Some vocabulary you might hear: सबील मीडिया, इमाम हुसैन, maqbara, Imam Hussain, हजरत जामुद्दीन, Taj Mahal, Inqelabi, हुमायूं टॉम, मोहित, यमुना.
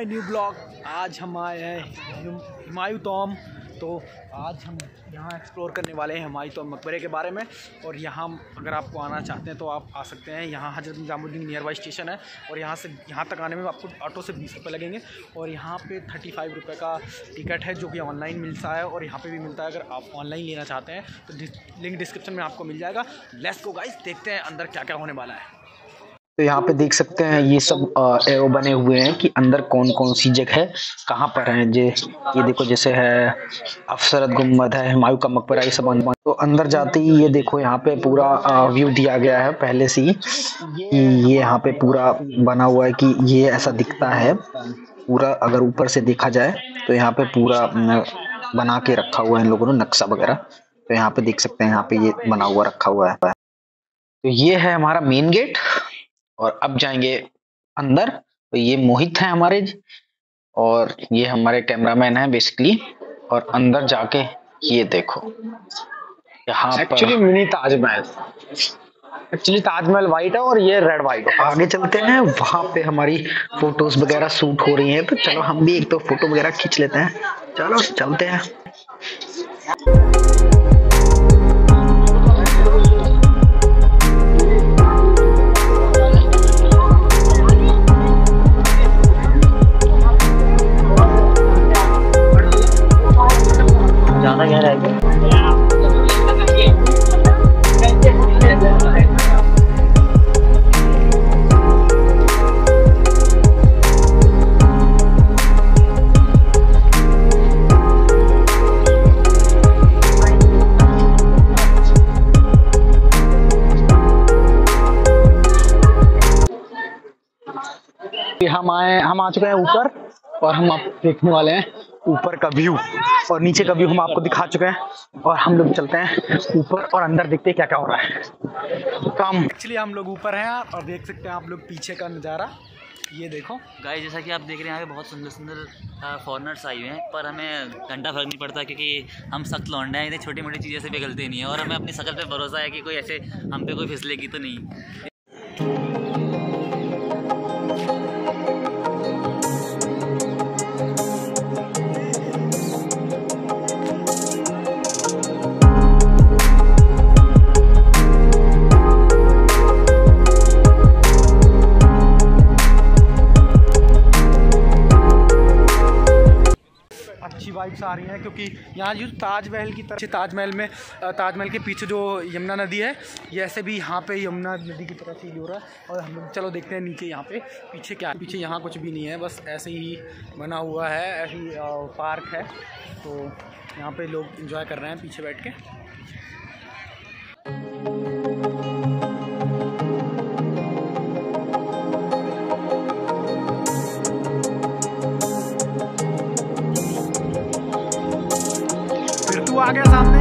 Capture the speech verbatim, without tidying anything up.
My new blog. आज हम आए हैं हुमायूं टॉम, तो आज हम यहाँ एक्सप्लोर करने वाले हैं हुमायूं टॉम मकबरे के बारे में। और यहाँ अगर आपको आना चाहते हैं तो आप आ सकते हैं। यहाँ हजरत जामुद्दीन नियर बाई स्टेशन है और यहाँ से यहाँ तक आने में आपको ऑटो से बीस रुपये लगेंगे और यहाँ पे थर्टी फाइव रुपये का टिकट है जो कि ऑनलाइन मिलता है और यहाँ पे भी मिलता है। अगर आप ऑनलाइन लेना चाहते हैं तो डिस, लिंक डिस्क्रिप्शन में आपको मिल जाएगा। लेट्स गो गाइस, देखते हैं अंदर क्या क्या होने वाला है। तो यहाँ पे देख सकते हैं ये सब एरो बने हुए हैं कि अंदर कौन कौन सी जगह है, कहाँ पर है। जे ये देखो, जैसे है अफसरत गुम्बद है, हुमायूं का मकबरा, ये सब। तो अंदर जाते ही ये देखो यहाँ पे पूरा व्यू दिया गया है पहले से ही। ये यहाँ पे पूरा बना हुआ है कि ये ऐसा दिखता है पूरा। अगर ऊपर से देखा जाए तो यहाँ पे पूरा बना के रखा हुआ है इन लोगों ने, नक्शा वगैरह। तो यहाँ पे देख सकते हैं यहाँ पे ये बना हुआ रखा हुआ है। तो ये है हमारा मेन गेट और अब जाएंगे अंदर। तो ये मोहित है हमारे और ये हमारे कैमरामैन है बेसिकली। और अंदर जाके ये देखो यहाँ पर actually mini Taj Mahal. Actually Taj Mahal white है और ये रेड व्हाइट है। आगे चलते हैं, वहां पे हमारी फोटोज वगैरह शूट हो रही हैं, तो चलो हम भी एक तो फोटो वगैरह खींच लेते हैं। चलो चलते हैं। हम आए हम आ चुके हैं ऊपर और हम आप देखने वाले हैं ऊपर का व्यू और नीचे का व्यू हम आपको दिखा चुके हैं। और हम लोग चलते हैं ऊपर और अंदर देखते हैं क्या क्या हो रहा है काम। एक्चुअली हम लोग ऊपर हैं और देख सकते हैं आप लोग पीछे का नज़ारा। ये देखो गाइस, जैसा कि आप देख रहे हैं यहाँ पे बहुत सुंदर सुंदर फॉरनर्स आए हुए हैं, पर हमें घंटा फर्क नहीं पड़ता क्योंकि हम सख्त लौंडे हैं। इतनी छोटी मोटी चीज़ें से पिघलते नहीं है और हमें अपनी शक्ल पर भरोसा है कि कोई ऐसे हम पे कोई फिसलेगी तो नहीं। वाइब्स आ रही हैं क्योंकि यहाँ जो ताजमहल की तरफ, ताजमहल में ताजमहल के पीछे जो यमुना नदी है, ये ऐसे भी यहाँ पे यमुना नदी की तरफ फील हो रहा है। और हम लोग चलो देखते हैं नीचे यहाँ पे पीछे क्या है। पीछे यहाँ कुछ भी नहीं है, बस ऐसे ही बना हुआ है, ऐसे ही पार्क है। तो यहाँ पे लोग इंजॉय कर रहे हैं पीछे बैठ के। आ गया सामने।